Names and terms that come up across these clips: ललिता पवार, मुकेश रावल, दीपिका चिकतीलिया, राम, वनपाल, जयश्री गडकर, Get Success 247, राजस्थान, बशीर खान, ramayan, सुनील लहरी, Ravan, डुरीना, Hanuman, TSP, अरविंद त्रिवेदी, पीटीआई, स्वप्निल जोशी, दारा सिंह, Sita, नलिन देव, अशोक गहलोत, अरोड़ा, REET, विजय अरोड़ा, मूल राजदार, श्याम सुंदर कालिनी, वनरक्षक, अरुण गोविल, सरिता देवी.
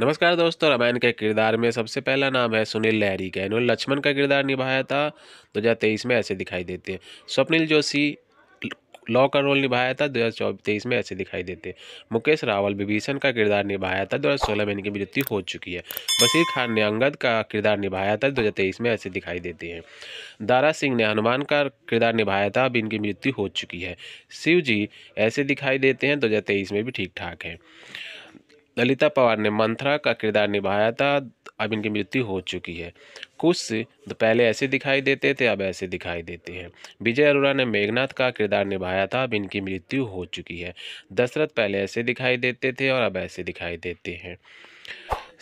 नमस्कार दोस्तों, रामायण के किरदार में सबसे पहला नाम है सुनील लहरी का। इन्होंने लक्ष्मण का किरदार निभाया था 2023 में, ऐसे दिखाई देते हैं। स्वप्निल जोशी लॉ का रोल निभाया था 2023 में, ऐसे दिखाई देते हैं। मुकेश रावल विभीषण का किरदार निभाया था, 2016 में इनकी मृत्यु हो चुकी है। बशीर खान ने अंगद का किरदार निभाया था 2023 में, ऐसे दिखाई देते हैं। दारा सिंह ने हनुमान का किरदार निभाया था, अब इनकी मृत्यु हो चुकी है। शिव जी ऐसे दिखाई देते हैं, 2023 में भी ठीक ठाक है। ललिता पवार ने मंथरा का किरदार निभाया था, अब इनकी मृत्यु हो चुकी है। कुछ तो पहले ऐसे दिखाई देते थे, अब ऐसे दिखाई देते हैं। विजय अरोड़ा ने मेघनाथ का किरदार निभाया था, अब इनकी मृत्यु हो चुकी है। दशरथ पहले ऐसे दिखाई देते थे और अब ऐसे दिखाई देते हैं।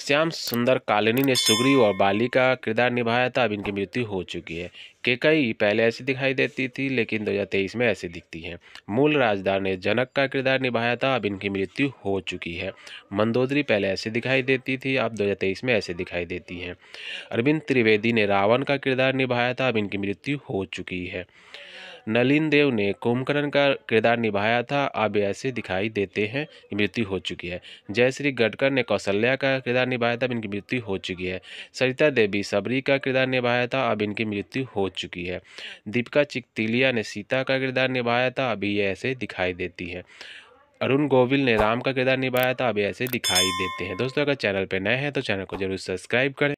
श्याम सुंदर कालिनी ने सुग्रीव और बाली का किरदार निभाया था, अब इनकी मृत्यु हो चुकी है। केकई पहले ऐसे दिखाई देती थी लेकिन 2023 में ऐसे दिखती हैं। मूल राजदार ने जनक का किरदार निभाया था, अब इनकी मृत्यु हो चुकी है। मंदोदरी पहले ऐसे दिखाई देती थी, अब 2023 में ऐसे दिखाई देती हैं। अरविंद त्रिवेदी ने रावण का किरदार निभाया था, अब इनकी मृत्यु हो चुकी है। नलिन देव ने कुंभकर्ण का किरदार निभाया था, अब ऐसे दिखाई देते हैं, मृत्यु हो चुकी है। जयश्री गडकर ने कौशल्या का किरदार निभाया था, अब इनकी मृत्यु हो चुकी है। सरिता देवी सबरी का किरदार निभाया था, अब इनकी मृत्यु हो चुकी है। दीपिका चिकतीलिया ने सीता का किरदार निभाया था, अभी ये ऐसे दिखाई देती है। अरुण गोविल ने राम का किरदार निभाया था, अभी ऐसे दिखाई देते हैं। दोस्तों, अगर चैनल पर नए हैं तो चैनल को जरूर सब्सक्राइब करें।